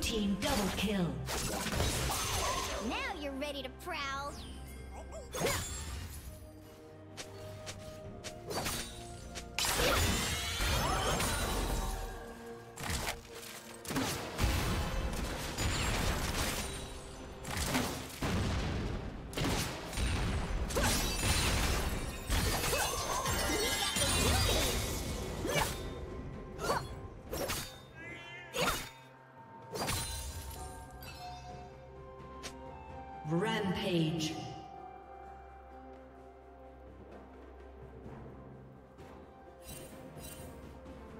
Team double kill. Now you're ready to prowl. Rampage.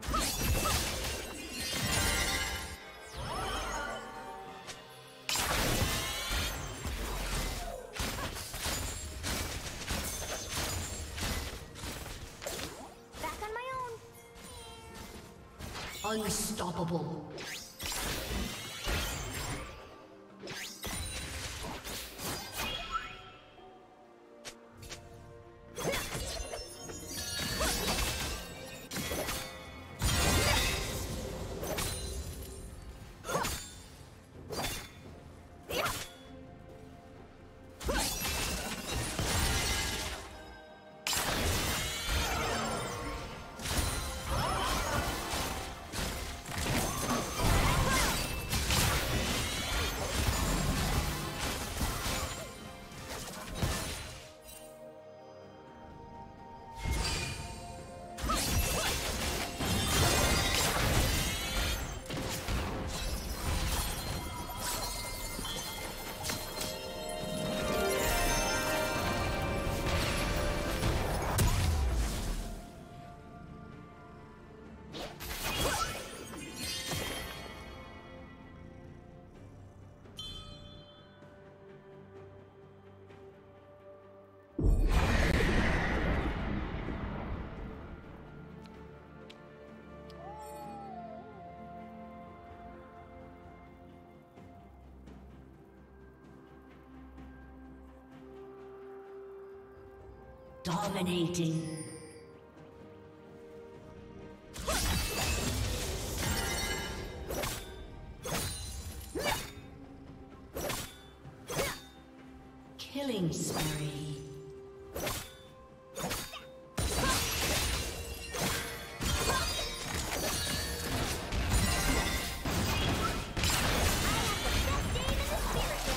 Back on my own. Unstoppable. Dominating. Killing spree. I have the best game in the spirit now.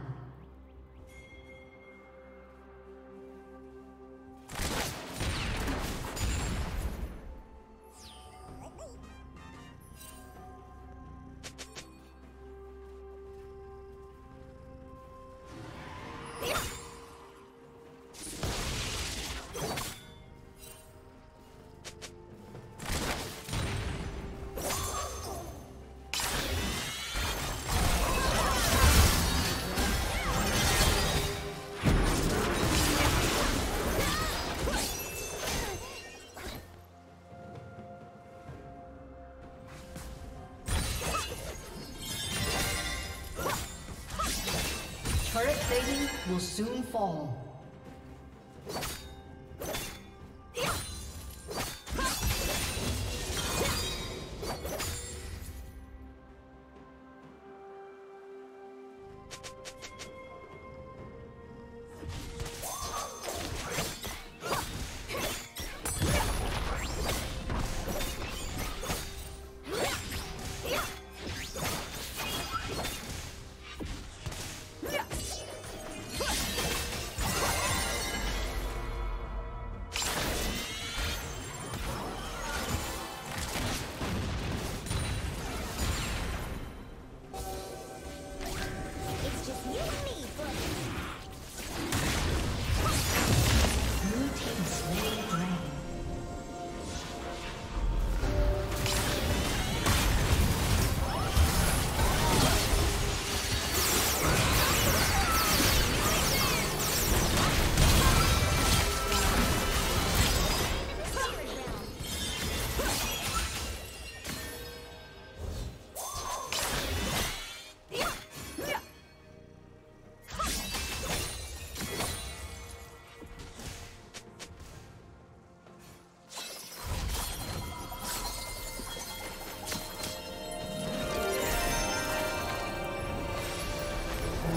Turret plating will soon fall.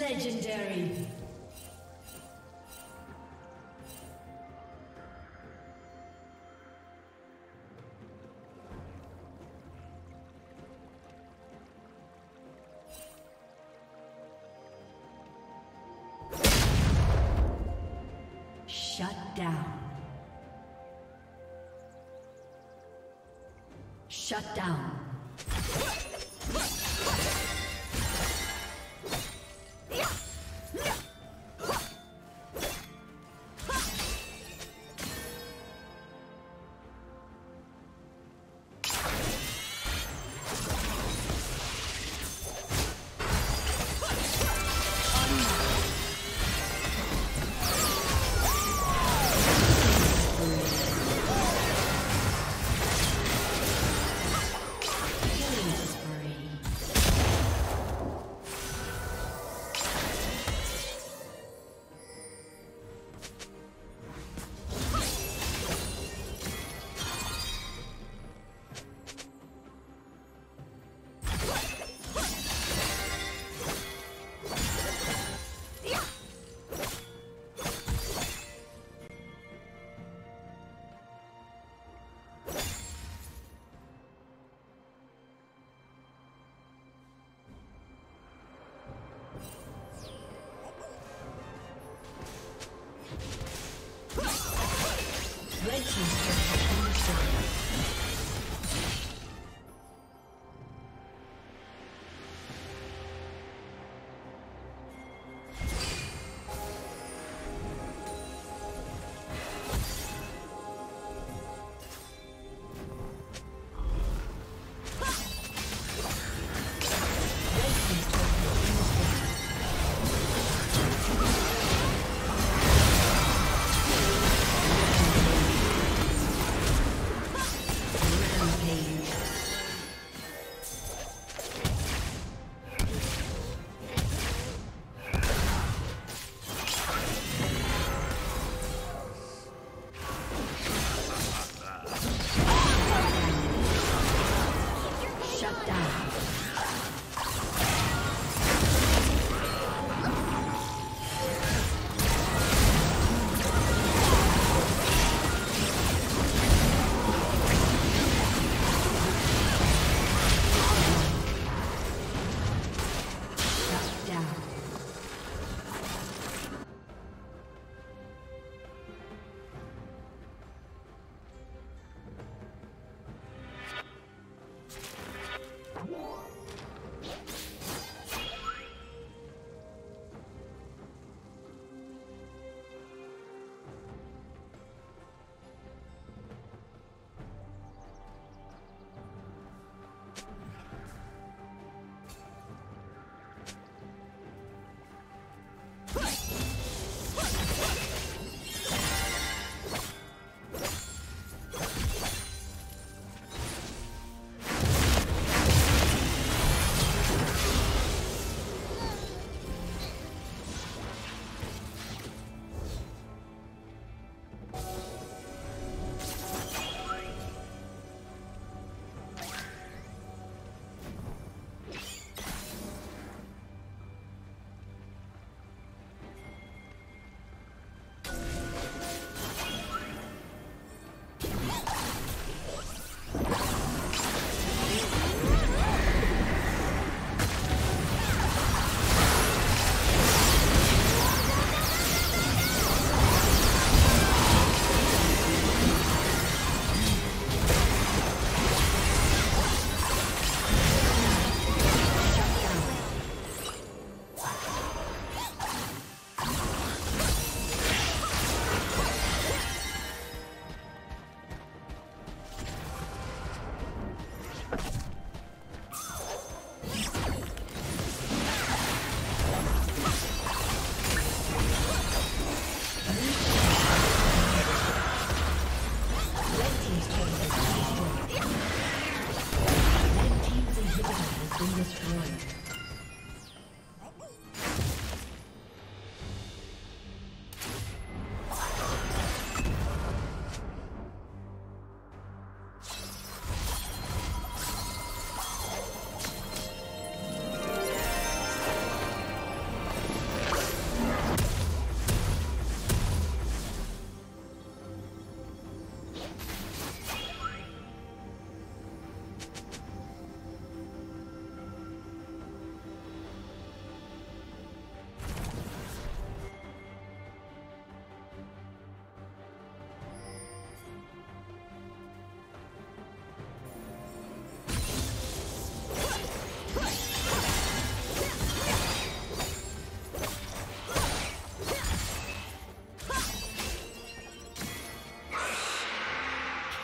Legendary. Shut down.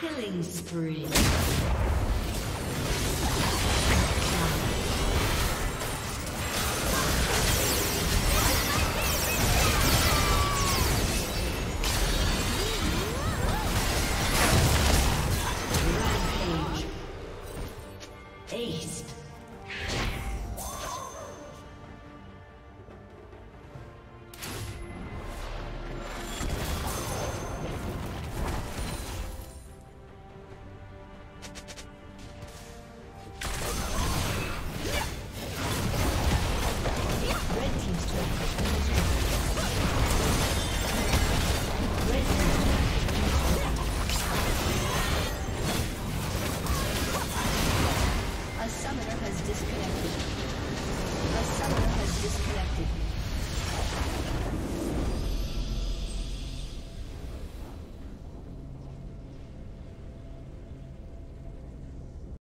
Killing spree. Rampage. Ace. Disconnected. A summoner has disconnected.